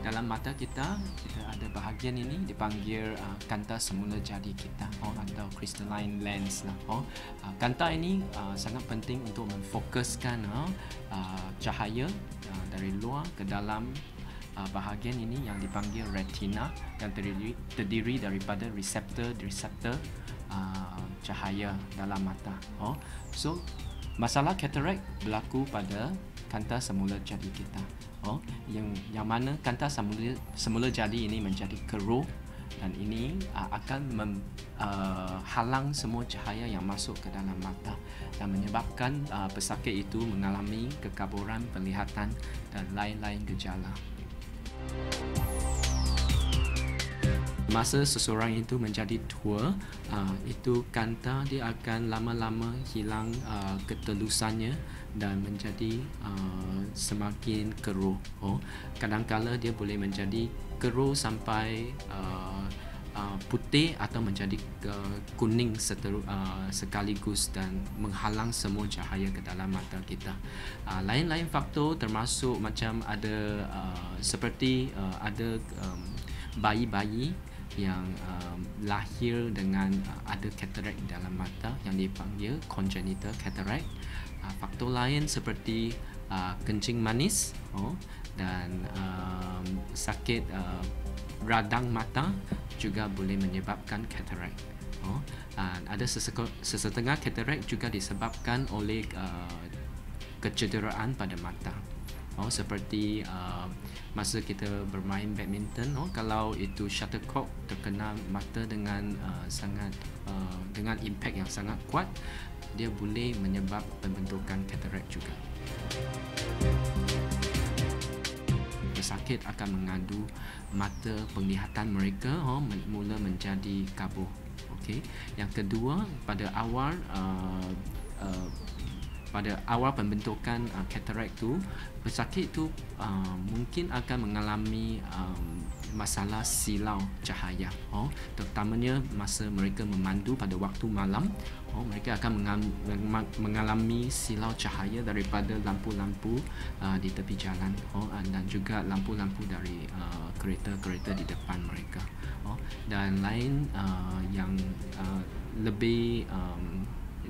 Dalam mata kita ada bahagian ini dipanggil kanta semula jadi kita atau crystalline lens lah. Kanta ini sangat penting untuk memfokuskan cahaya dari luar ke dalam bahagian ini yang dipanggil retina yang terdiri daripada reseptor cahaya dalam mata. So masalah cataract berlaku pada kanta semula jadi kita. Yang mana kanta semula jadi ini menjadi keruh dan ini akan halang semua cahaya yang masuk ke dalam mata dan menyebabkan pesakit itu mengalami kekaburan penglihatan dan lain-lain gejala. Masa seseorang itu menjadi tua, itu kanta dia akan lama-lama hilang ketelusannya dan menjadi semakin keruh. Kadang-kala dia boleh menjadi keruh sampai putih atau menjadi kuning sekaligus dan menghalang semua cahaya ke dalam mata kita. Lain-lain faktor termasuk macam ada seperti ada bayi-bayi yang lahir dengan ada cataract dalam mata yang dipanggil congenital cataract. Faktor lain seperti kencing manis dan sakit radang mata juga boleh menyebabkan cataract. Ada sesetengah cataract juga disebabkan oleh kecederaan pada mata. Seperti masa kita bermain badminton, kalau itu shuttlecock terkena mata dengan dengan impact yang sangat kuat, dia boleh menyebab pembentukan cataract juga. Pesakit akan mengadu mata penglihatan mereka mula menjadi kabur. Okey. Yang kedua, pada awal pembentukan cataract tu, pesakit tu mungkin akan mengalami masalah silau cahaya. Terutamanya masa mereka memandu pada waktu malam, mereka akan mengalami silau cahaya daripada lampu-lampu di tepi jalan dan juga lampu-lampu dari kereta-kereta di depan mereka. Dan lain yang lebih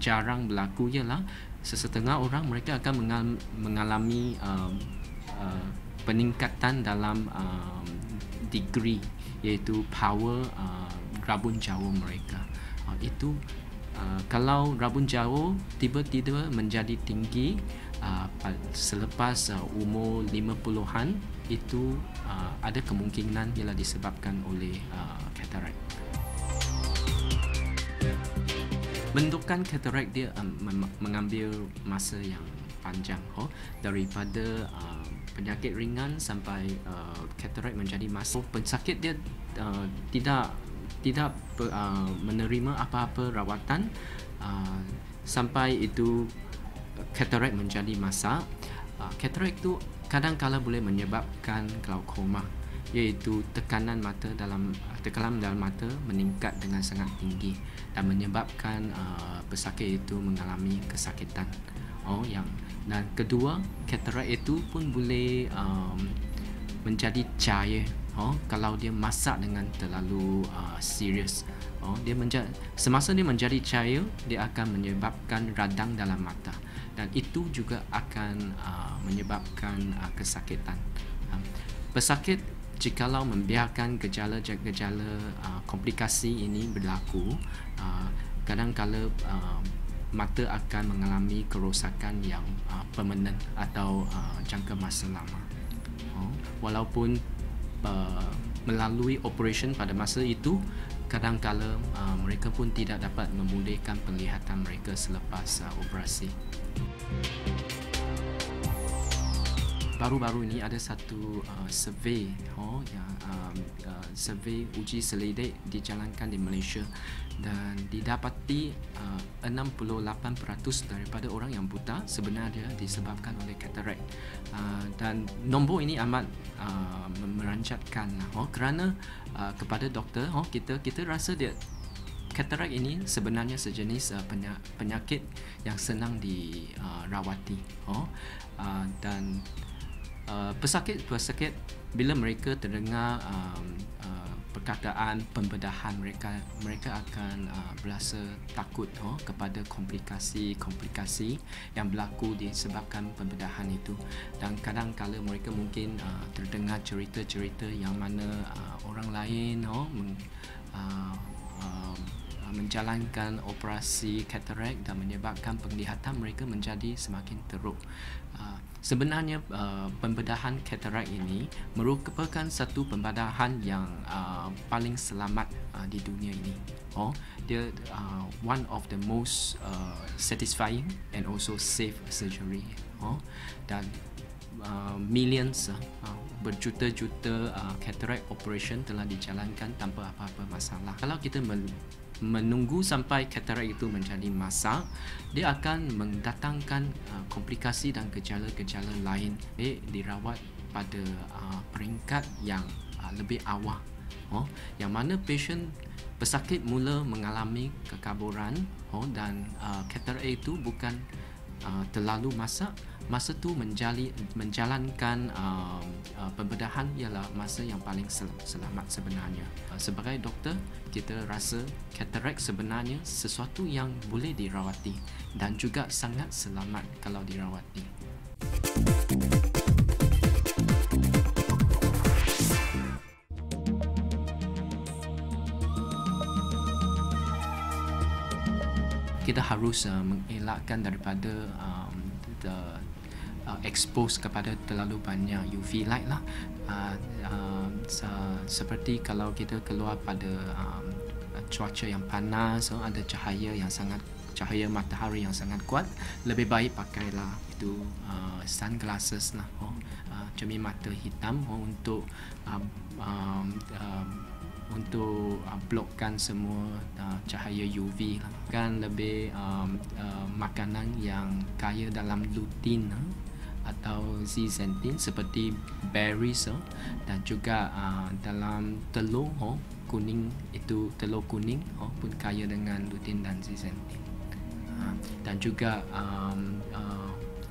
jarang berlaku ialah sesetengah orang mereka akan mengalami peningkatan dalam degree iaitu power rabun jauh mereka. Itu kalau rabun jauh tiba-tiba menjadi tinggi selepas umur 50-an, itu ada kemungkinan ialah disebabkan oleh cataract. Bentukan cataract dia mengambil masa yang panjang, daripada penyakit ringan sampai cataract menjadi masa pesakit dia tidak menerima apa-apa rawatan sampai itu cataract menjadi masa. Cataract tu kadang-kala boleh menyebabkan glaukoma, iaitu tekanan dalam mata meningkat dengan sangat tinggi dan menyebabkan pesakit itu mengalami kesakitan. Dan kedua, cataract itu pun boleh menjadi cair kalau dia masak dengan terlalu serius. Semasa dia menjadi cair, dia akan menyebabkan radang dalam mata dan itu juga akan menyebabkan kesakitan. Pesakit jikalau membiarkan gejala-gejala komplikasi ini berlaku, kadang-kala mata akan mengalami kerosakan yang permanen atau jangka masa lama. Walaupun melalui operasi pada masa itu, kadang-kala mereka pun tidak dapat memulihkan penglihatan mereka selepas operasi. baru-baru ini ada satu survey yang survey uji selidik dijalankan di Malaysia, dan didapati 68% daripada orang yang buta sebenarnya disebabkan oleh katarak. Dan nombor ini amat meranjatkan kerana kepada doktor kita rasa dia katarak ini sebenarnya sejenis penyakit yang senang dirawati. Dan pesakit-pesakit bila mereka terdengar perkataan pembedahan, mereka akan berasa takut kepada komplikasi-komplikasi yang berlaku disebabkan pembedahan itu. Dan kadang-kadang mereka mungkin terdengar cerita-cerita yang mana orang lain menjalankan operasi katarak dan menyebabkan penglihatan mereka menjadi semakin teruk. Sebenarnya pembedahan katarak ini merupakan satu pembedahan yang paling selamat di dunia ini. Dia one of the most satisfying and also safe surgery. Dan millions berjuta-juta cataract operation telah dijalankan tanpa apa-apa masalah. Kalau kita menunggu sampai katarak itu menjadi masak, dia akan mendatangkan komplikasi dan gejala-gejala lain. Dia dirawat pada peringkat yang lebih awal, yang mana pasien pesakit mula mengalami kekaburan dan katarak itu bukan terlalu masak. Masa tu menjalankan pembedahan ialah masa yang paling selamat sebenarnya. Sebagai doktor, kita rasa katarak sebenarnya sesuatu yang boleh dirawati dan juga sangat selamat kalau dirawati. Kita harus mengelakkan daripada expose kepada terlalu banyak UV light lah. Seperti kalau kita keluar pada cuaca yang panas, ada cahaya matahari yang sangat kuat, lebih baik pakailah itu sunglasses lah, cermin mata hitam untuk blokkan semua cahaya UV lah. Kan lebih makanan yang kaya dalam lutein atau zeaxanthin seperti berries dan juga dalam telur kuning itu, telur kuning pun kaya dengan lutein dan zeaxanthin, dan juga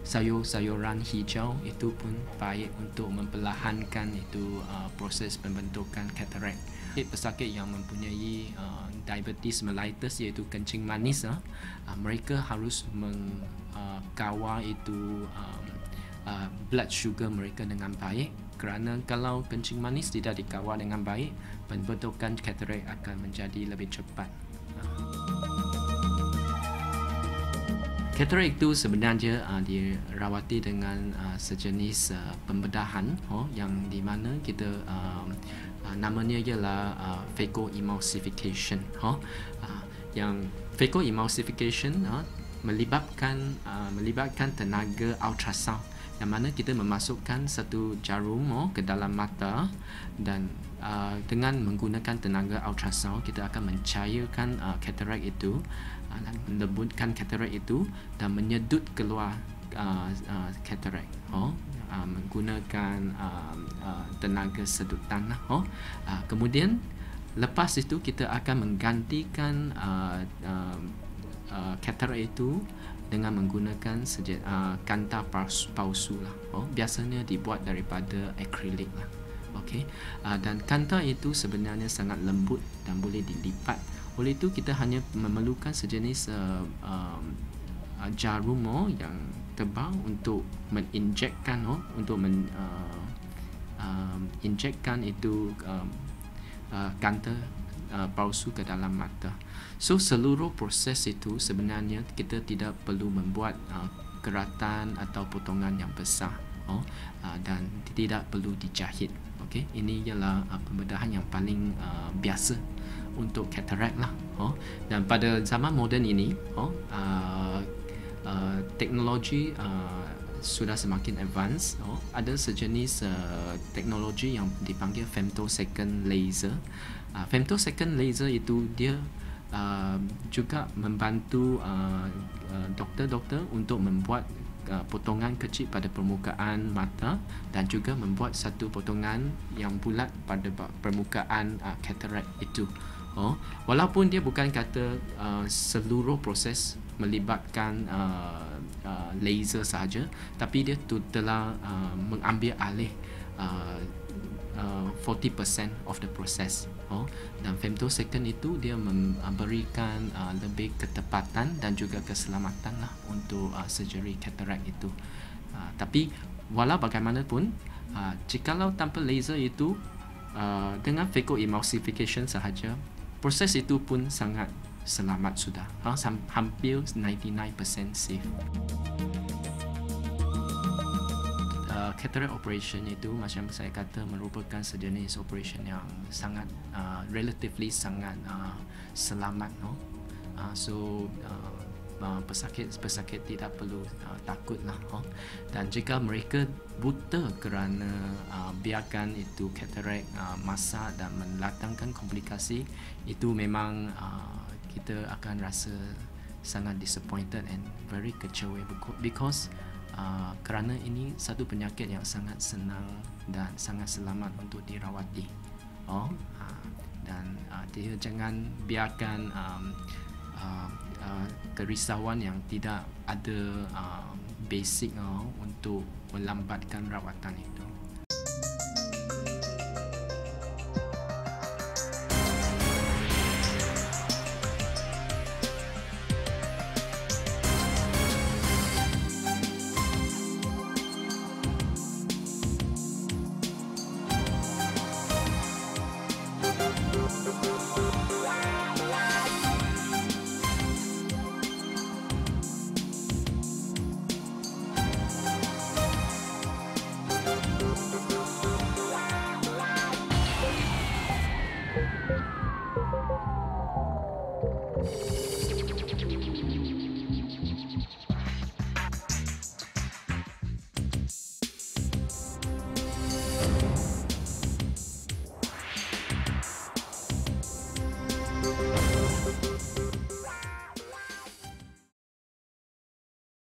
sayur-sayuran hijau itu pun baik untuk memperlahankan itu proses pembentukan katarak. Pesakit yang mempunyai diabetes mellitus iaitu kencing manis, mereka harus mengkawal itu blood sugar mereka dengan baik, kerana kalau kencing manis tidak dikawal dengan baik, pembentukan katarak akan menjadi lebih cepat. Katarak itu sebenarnya dirawati dengan sejenis pembedahan yang di mana kita namanya ialah phaco emulsification. Yang phaco emulsification melibatkan tenaga ultrasound, yang mana kita memasukkan satu jarum ke dalam mata, dan dengan menggunakan tenaga ultrasound kita akan mencairkan katarak itu, melembutkan katarak itu dan menyedut keluar katarak menggunakan tenaga sedutan. Kemudian lepas itu kita akan menggantikan katarak itu dengan menggunakan kanta palsu lah. Biasanya dibuat daripada akrilik lah. Okey. Dan kanta itu sebenarnya sangat lembut dan boleh dilipat. Oleh itu kita hanya memerlukan sejenis jarum yang tebal untuk menginjekkan injekkan itu kanta palsu ke dalam mata. So seluruh proses itu sebenarnya kita tidak perlu membuat keratan atau potongan yang besar dan tidak perlu dijahit. Okey, ini ialah pembedahan yang paling biasa untuk katarak lah. Dan pada zaman moden ini teknologi sudah semakin advance. Ada sejenis teknologi yang dipanggil femtosecond laser. Femtosecond laser itu dia juga membantu doktor-doktor untuk membuat potongan kecil pada permukaan mata dan juga membuat satu potongan yang bulat pada permukaan cataract itu. Walaupun dia bukan kata seluruh proses melibatkan laser sahaja, tapi dia telah mengambil alih 40% of the process. Dan femtosecond itu dia memberikan lebih ketepatan dan juga keselamatan lah untuk surgery cataract itu. Tapi walau bagaimanapun, jikalau tanpa laser itu, dengan phaco emulsification sahaja, proses itu pun sangat selamat sudah. Hampir 99% safe. Cataract operation itu macam saya kata merupakan sejenis operation yang sangat relatively sangat selamat. Pesakit tidak perlu takut lah. Dan jika mereka buta kerana biarkan itu cataract masak dan mendatangkan komplikasi, itu memang kita akan rasa sangat disappointed and very kecewa, because kerana ini satu penyakit yang sangat senang dan sangat selamat untuk dirawati. Dan dia jangan biarkan kerisauan yang tidak ada basic untuk melambatkan rawatan itu.